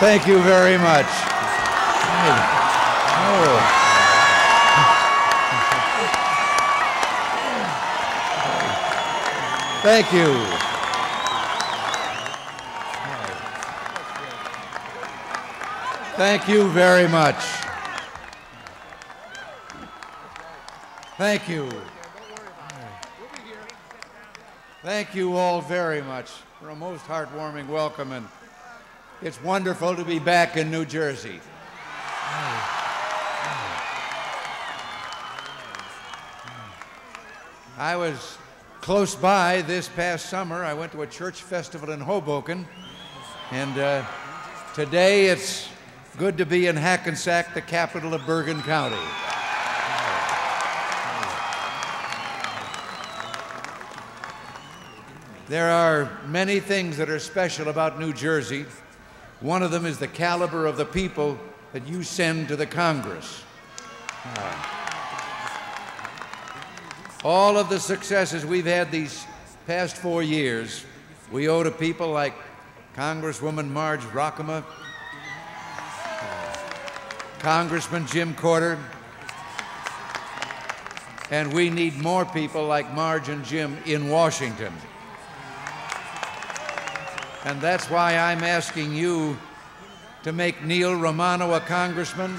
Thank you very much. Oh. Thank you. Thank you very much. Thank you. Thank you all very much for a most heartwarming welcome, and it's wonderful to be back in New Jersey. I was close by this past summer. I went to a church festival in Hoboken, and today it's good to be in Hackensack, the capital of Bergen County. There are many things that are special about New Jersey. One of them is the caliber of the people that you send to the Congress. All of the successes we've had these past 4 years, we owe to people like Congresswoman Marge Rockema, Congressman Jim Courter, and we need more people like Marge and Jim in Washington. And that's why I'm asking you to make Neil Romano a congressman,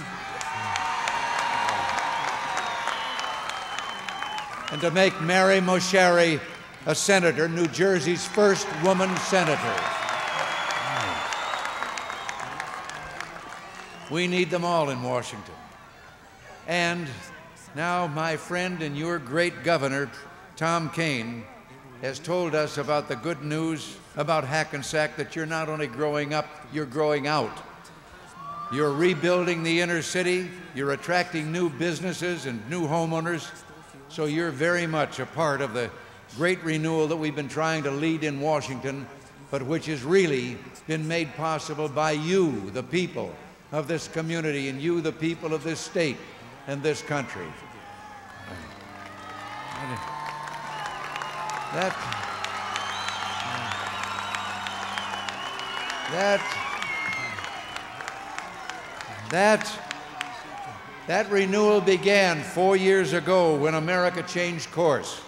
and to make Mary Mosheri a senator, New Jersey's first woman senator. We need them all in Washington. And now my friend and your great governor, Tom Kane, has told us about the good news about Hackensack, that you're not only growing up, you're growing out. You're rebuilding the inner city, you're attracting new businesses and new homeowners, so you're very much a part of the great renewal that we've been trying to lead in Washington, but which has really been made possible by you, the people of this community, and you, the people of this state and this country. That renewal began 4 years ago when America changed course,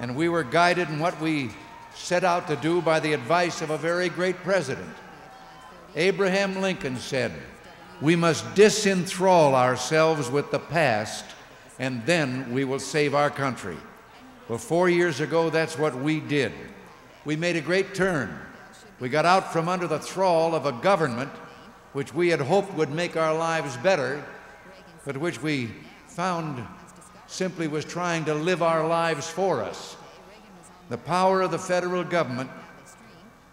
and we were guided in what we set out to do by the advice of a very great president. Abraham Lincoln said, "We must disenthrall ourselves with the past, and then we will save our country." Well, 4 years ago, that's what we did. We made a great turn. We got out from under the thrall of a government which we had hoped would make our lives better, but which we found simply was trying to live our lives for us. The power of the federal government,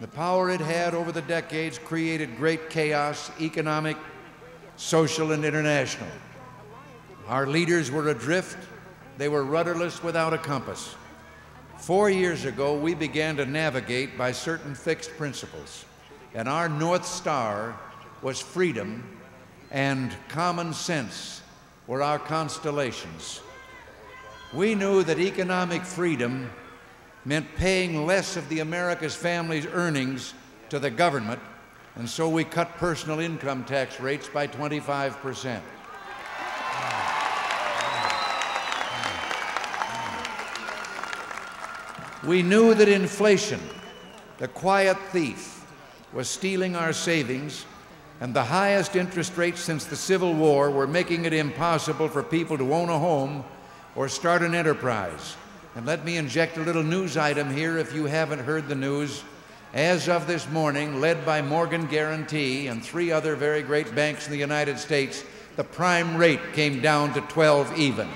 the power it had over the decades, created great chaos, economic, social, and international. Our leaders were adrift. They were rudderless, without a compass. 4 years ago, we began to navigate by certain fixed principles, and our North Star was freedom, and common sense were our constellations. We knew that economic freedom meant paying less of the America's family's earnings to the government, and so we cut personal income tax rates by 25%. We knew that inflation, the quiet thief, was stealing our savings, and the highest interest rates since the Civil War were making it impossible for people to own a home or start an enterprise. And let me inject a little news item here if you haven't heard the news. As of this morning, led by Morgan Guaranty and three other very great banks in the United States, the prime rate came down to 12 even.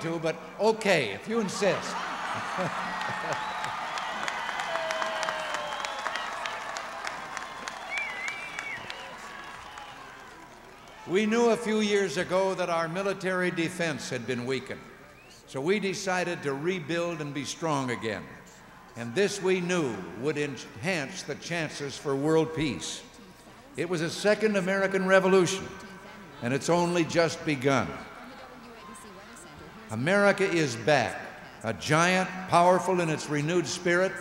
To, but okay, if you insist. We knew a few years ago that our military defense had been weakened, so we decided to rebuild and be strong again. And this we knew would enhance the chances for world peace. It was a second American Revolution, and it's only just begun. America is back, a giant, powerful in its renewed spirit,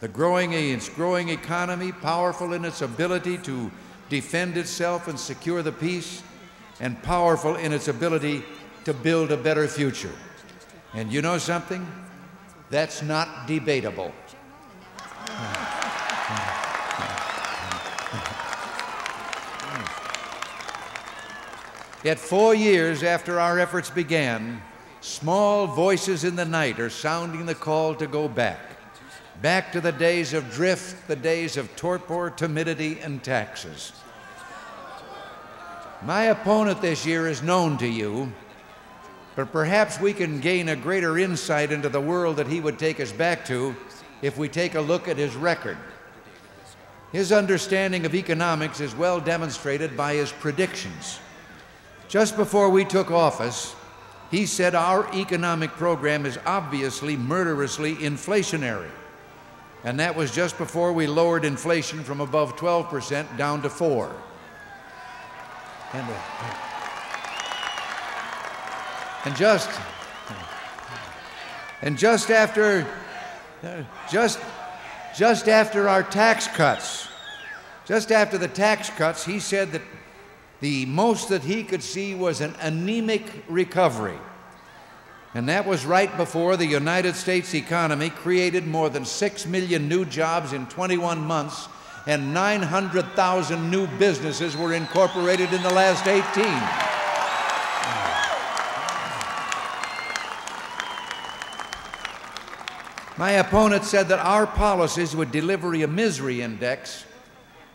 its growing economy, powerful in its ability to defend itself and secure the peace, and powerful in its ability to build a better future. And you know something? That's not debatable. Yet 4 years after our efforts began, small voices in the night are sounding the call to go back. Back to the days of drift, the days of torpor, timidity, and taxes. My opponent this year is known to you, but perhaps we can gain a greater insight into the world that he would take us back to if we take a look at his record. His understanding of economics is well demonstrated by his predictions. Just before we took office, he said our economic program is obviously murderously inflationary. And that was just before we lowered inflation from above 12% down to 4%. And just after the tax cuts, he said that the most that he could see was an anemic recovery. And that was right before the United States economy created more than 6 million new jobs in 21 months, and 900,000 new businesses were incorporated in the last 18. My opponent said that our policies would deliver a misery index,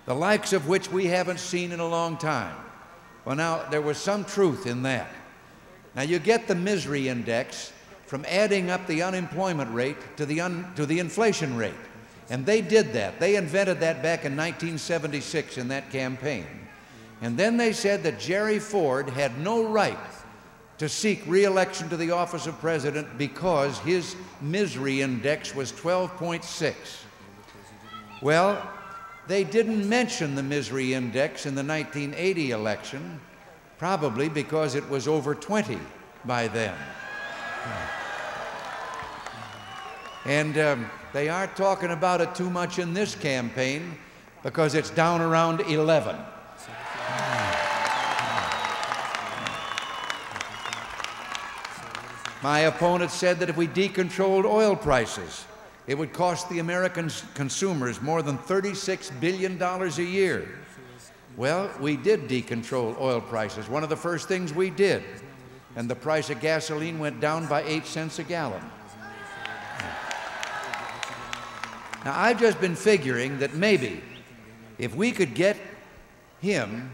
the likes of which we haven't seen in a long time. Well, now, there was some truth in that. Now, you get the misery index from adding up the unemployment rate to the inflation rate. And they did that. They invented that back in 1976 in that campaign. And then they said that Jerry Ford had no right to seek re-election to the office of president because his misery index was 12.6. Well, they didn't mention the misery index in the 1980 election, probably because it was over 20 by then. And they aren't talking about it too much in this campaign because it's down around 11. My opponent said that if we decontrolled oil prices, it would cost the American consumers more than $36 billion a year. Well, we did decontrol oil prices, one of the first things we did. And the price of gasoline went down by 8 cents a gallon. Now, I've just been figuring that maybe if we could get him,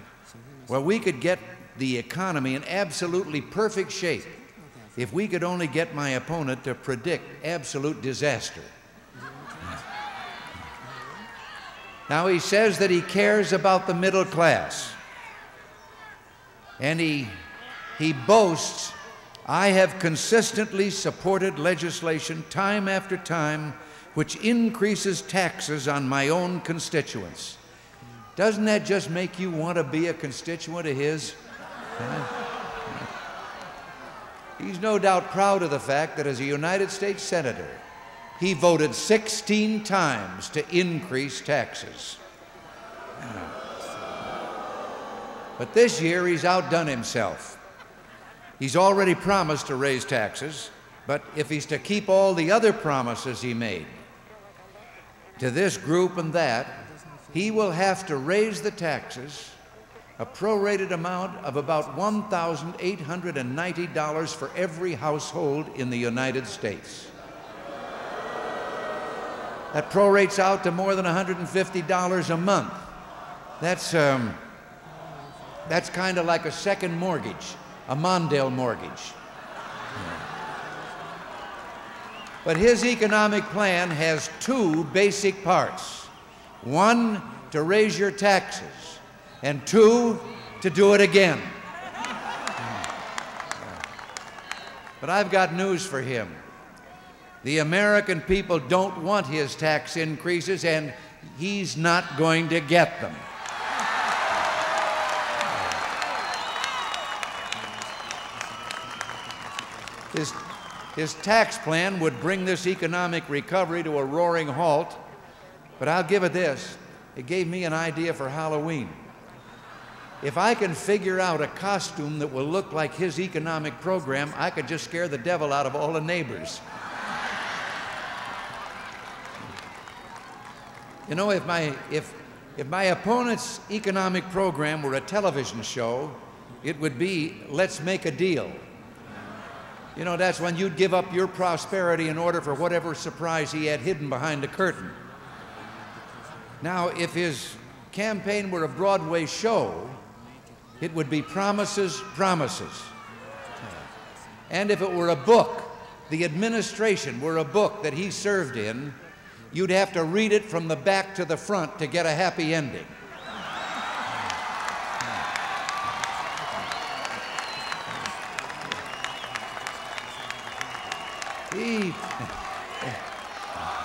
well, we could get the economy in absolutely perfect shape if we could only get my opponent to predict absolute disaster. Now, he says that he cares about the middle class, and he boasts, "I have consistently supported legislation time after time which increases taxes on my own constituents." Doesn't that just make you want to be a constituent of his? He's no doubt proud of the fact that as a United States senator, he voted 16 times to increase taxes. But this year, he's outdone himself. He's already promised to raise taxes, but if he's to keep all the other promises he made to this group and that, he will have to raise the taxes a prorated amount of about $1,890 for every household in the United States. That prorates out to more than $150 a month. That's kind of like a second mortgage, a Mondale mortgage. But his economic plan has two basic parts. One, to raise your taxes, and two, to do it again. But I've got news for him. The American people don't want his tax increases, and he's not going to get them. His tax plan would bring this economic recovery to a roaring halt, but I'll give it this. It gave me an idea for Halloween. If I can figure out a costume that will look like his economic program, I could just scare the devil out of all the neighbors. You know, if my opponent's economic program were a television show, it would be, "Let's Make a Deal." You know, that's when you'd give up your prosperity in order for whatever surprise he had hidden behind the curtain. Now, if his campaign were a Broadway show, it would be "Promises, Promises." And if it were a book, the administration were a book that he served in, you'd have to read it from the back to the front to get a happy ending.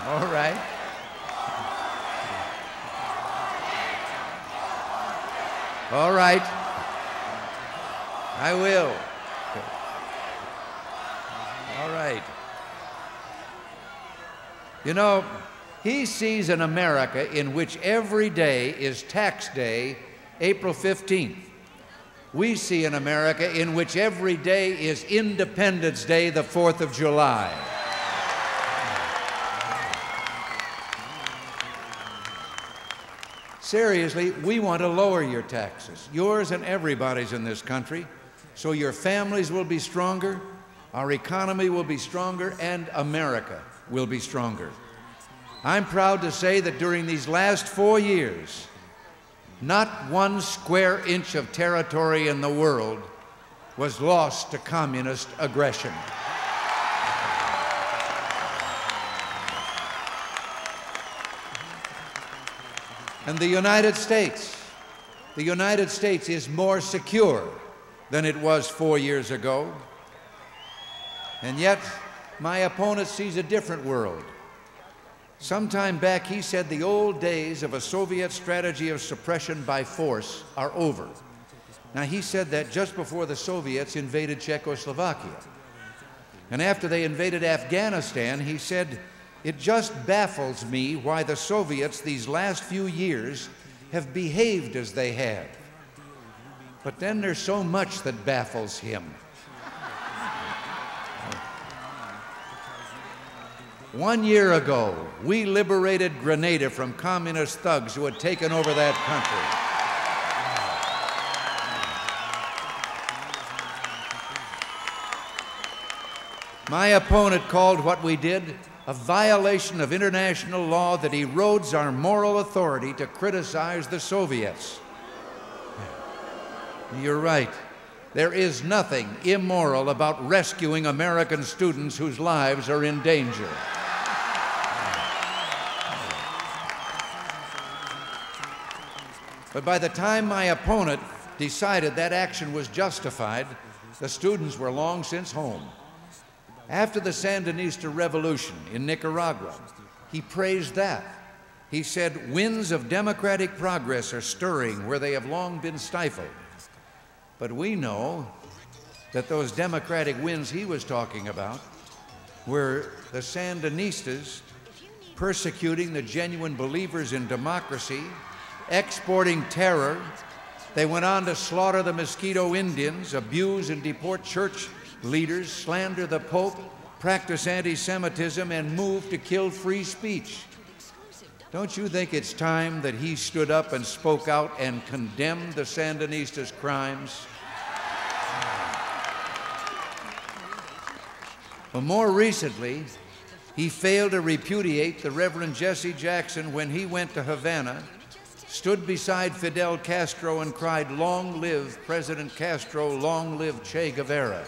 All right. All right. I will. All right. You know, he sees an America in which every day is tax day, April 15th. We see an America in which every day is Independence Day, the 4th of July. Seriously, we want to lower your taxes, yours and everybody's in this country, so your families will be stronger, our economy will be stronger, and America will be stronger. I'm proud to say that during these last 4 years, not one square inch of territory in the world was lost to communist aggression. And the United States is more secure than it was 4 years ago. And yet, my opponent sees a different world. Sometime back, he said the old days of a Soviet strategy of suppression by force are over. Now, he said that just before the Soviets invaded Czechoslovakia. And after they invaded Afghanistan, he said, "It just baffles me why the Soviets these last few years have behaved as they have." But then there's so much that baffles him. One year ago, we liberated Grenada from communist thugs who had taken over that country. My opponent called what we did a violation of international law that erodes our moral authority to criticize the Soviets. You're right. There is nothing immoral about rescuing American students whose lives are in danger. But by the time my opponent decided that action was justified, the students were long since home. After the Sandinista revolution in Nicaragua, he praised that. He said, "Winds of democratic progress are stirring where they have long been stifled." But we know that those democratic winds he was talking about were the Sandinistas persecuting the genuine believers in democracy, exporting terror. They went on to slaughter the Mosquito Indians, abuse and deport church leaders, slander the Pope, practice anti-Semitism, and move to kill free speech. Don't you think it's time that he stood up and spoke out and condemned the Sandinistas' crimes? But more recently, he failed to repudiate the Reverend Jesse Jackson when he went to Havana, stood beside Fidel Castro and cried, "Long live President Castro, long live Che Guevara."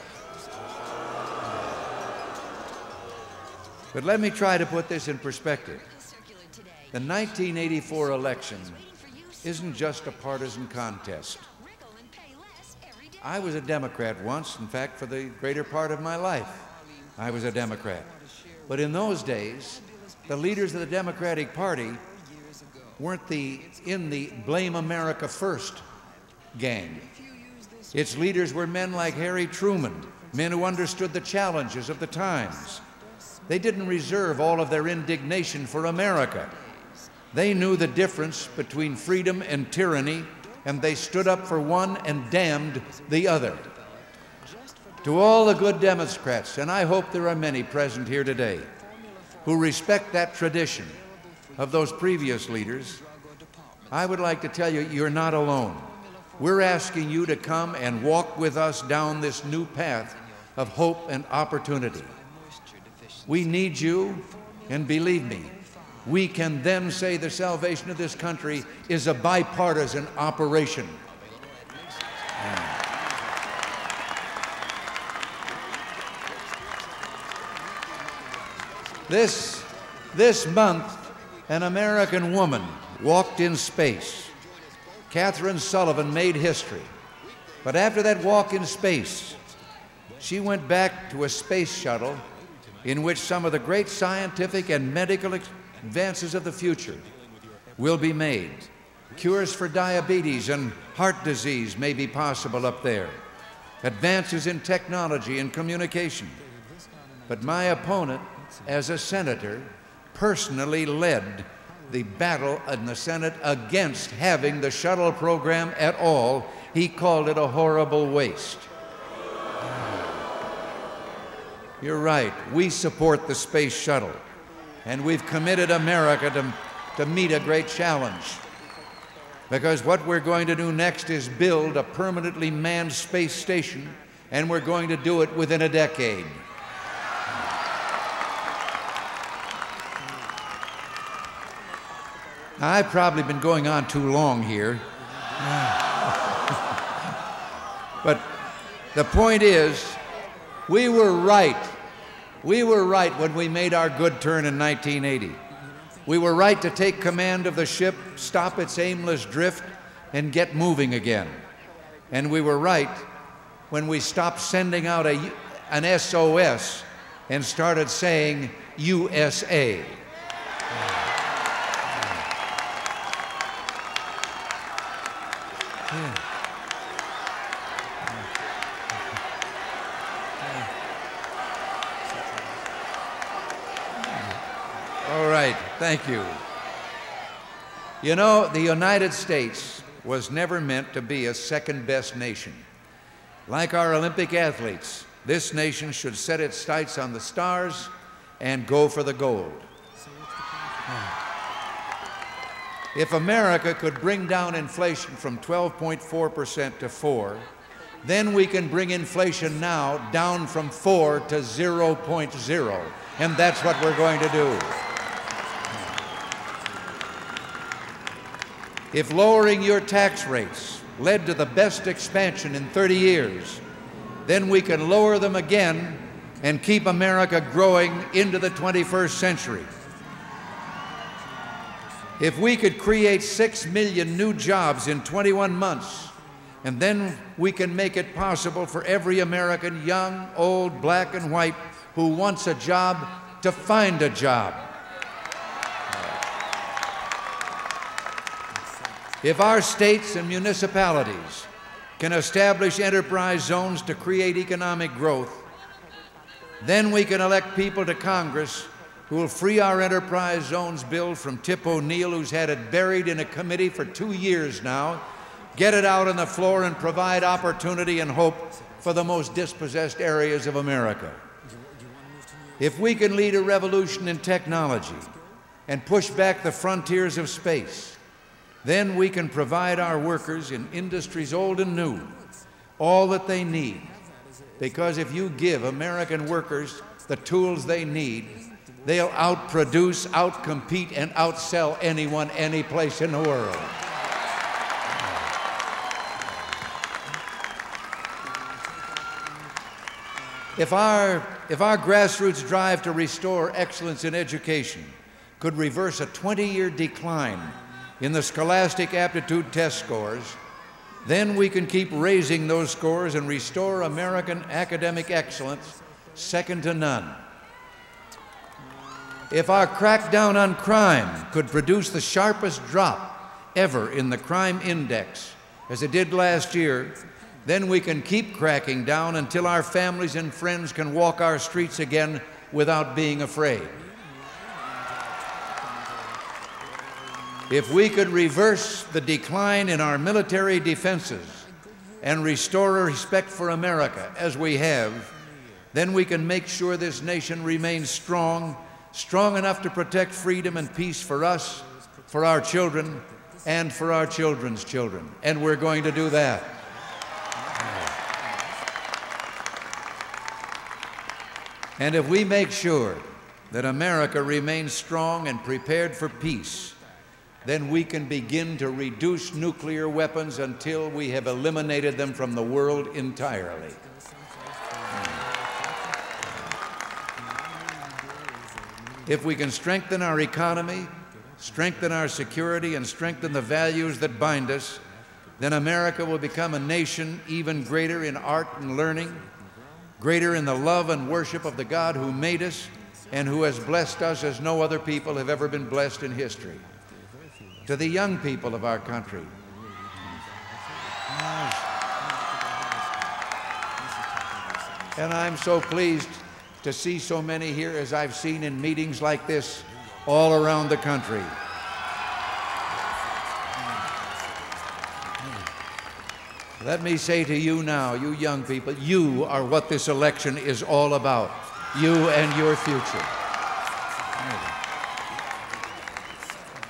But let me try to put this in perspective. The 1984 election isn't just a partisan contest. I was a Democrat once. In fact, for the greater part of my life, I was a Democrat. But in those days, the leaders of the Democratic Party weren't in the Blame America First gang. Its leaders were men like Harry Truman, men who understood the challenges of the times. They didn't reserve all of their indignation for America. They knew the difference between freedom and tyranny, and they stood up for one and damned the other. To all the good Democrats, and I hope there are many present here today, who respect that tradition of those previous leaders, I would like to tell you, you're not alone. We're asking you to come and walk with us down this new path of hope and opportunity. We need you, and believe me, we can then say the salvation of this country is a bipartisan operation. This month, an American woman walked in space. Kathryn Sullivan made history. But after that walk in space, she went back to a space shuttle in which some of the great scientific and medical advances of the future will be made. Cures for diabetes and heart disease may be possible up there. Advances in technology and communication. But my opponent, as a senator, personally led the battle in the Senate against having the shuttle program at all. He called it a horrible waste. You're right, we support the space shuttle, and we've committed America to meet a great challenge, because what we're going to do next is build a permanently manned space station, and we're going to do it within a decade. I've probably been going on too long here. But the point is, we were right. We were right when we made our good turn in 1980. We were right to take command of the ship, stop its aimless drift, and get moving again. And we were right when we stopped sending out an SOS and started saying USA. Thank you. You know, the United States was never meant to be a second-best nation. Like our Olympic athletes, this nation should set its sights on the stars and go for the gold. If America could bring down inflation from 12.4% to 4%, then we can bring inflation now down from 4 to 0.0, and that's what we're going to do. If lowering your tax rates led to the best expansion in 30 years, then we can lower them again and keep America growing into the 21st century. If we could create 6 million new jobs in 21 months, and then we can make it possible for every American, young, old, black, and white, who wants a job to find a job. If our states and municipalities can establish enterprise zones to create economic growth, then we can elect people to Congress who will free our enterprise zones bill from Tip O'Neill, who's had it buried in a committee for 2 years now, get it out on the floor and provide opportunity and hope for the most dispossessed areas of America. If we can lead a revolution in technology and push back the frontiers of space, then we can provide our workers in industries old and new all that they need. Because if you give American workers the tools they need, they'll outproduce, outcompete, and outsell anyone, any place in the world. If our grassroots drive to restore excellence in education could reverse a 20-year decline in the Scholastic Aptitude test scores, Then we can keep raising those scores and restore American academic excellence second to none. If our crackdown on crime could produce the sharpest drop ever in the crime index, as it did last year, then we can keep cracking down until our families and friends can walk our streets again without being afraid. If we could reverse the decline in our military defenses and restore respect for America as we have, then we can make sure this nation remains strong, strong enough to protect freedom and peace for us, for our children, and for our children's children. And we're going to do that. And if we make sure that America remains strong and prepared for peace, then we can begin to reduce nuclear weapons until we have eliminated them from the world entirely. If we can strengthen our economy, strengthen our security, and strengthen the values that bind us, then America will become a nation even greater in art and learning, greater in the love and worship of the God who made us and who has blessed us as no other people have ever been blessed in history. To the young people of our country, and I'm so pleased to see so many here as I've seen in meetings like this all around the country. Let me say to you now, you young people, you are what this election is all about, you and your future.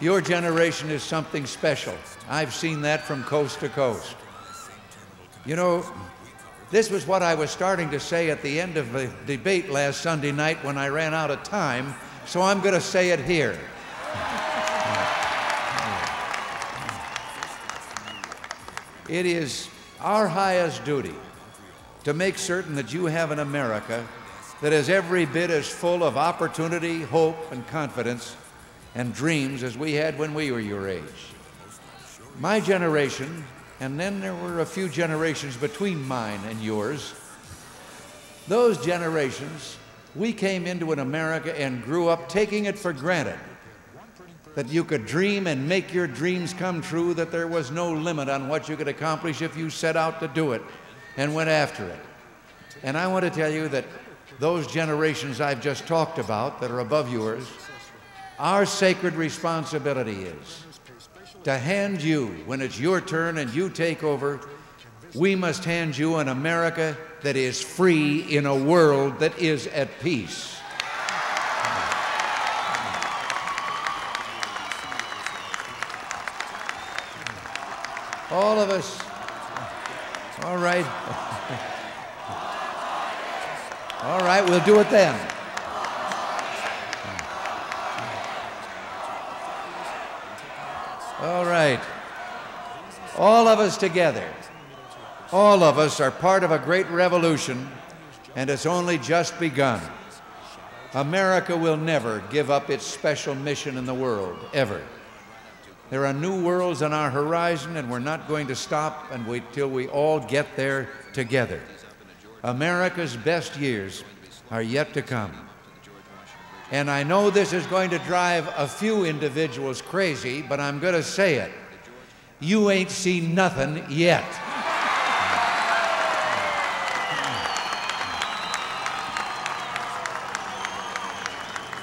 Your generation is something special. I've seen that from coast to coast. You know, this was what I was starting to say at the end of the debate last Sunday night when I ran out of time, so I'm going to say it here. It is our highest duty to make certain that you have an America that is every bit as full of opportunity, hope, and confidence and dreams as we had when we were your age. My generation, and then there were a few generations between mine and yours, those generations, we came into an America and grew up taking it for granted that you could dream and make your dreams come true, that there was no limit on what you could accomplish if you set out to do it and went after it. And I want to tell you that those generations I've just talked about that are above yours, our sacred responsibility is to hand you, when it's your turn and you take over, we must hand you an America that is free in a world that is at peace. All of us, all right. All right, we'll do it then. All right. All of us together, all of us are part of a great revolution, and it's only just begun. America will never give up its special mission in the world, ever. There are new worlds on our horizon, and we're not going to stop until we all get there together. America's best years are yet to come. And I know this is going to drive a few individuals crazy, but I'm going to say it. You ain't seen nothing yet.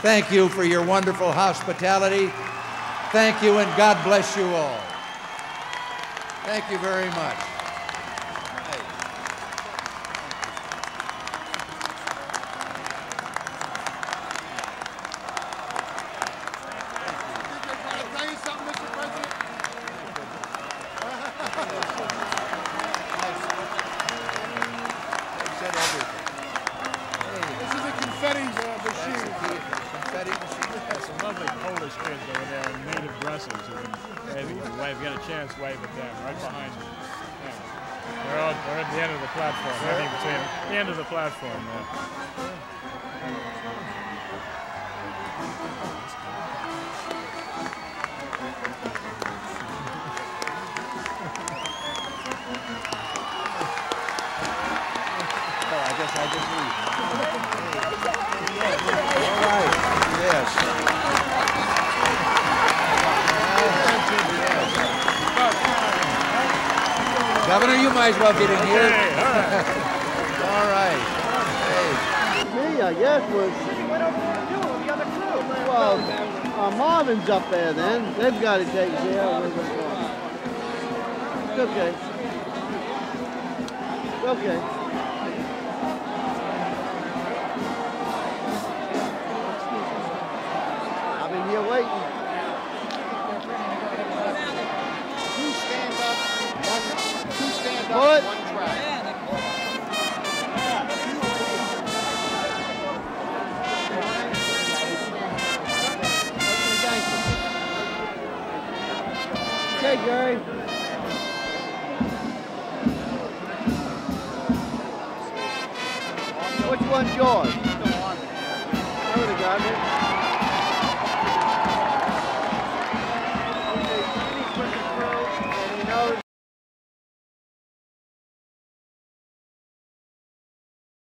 Thank you for your wonderful hospitality. Thank you, and God bless you all. Thank you very much. I just leave? All right. Yes. Governor, you might as well get in here. All right. Me, I guess, was... You went over there too, the other crew. Well, Marvin's up there then. They've got to take care of it. It's okay. It's okay. Which one's yours? I would have gotten it.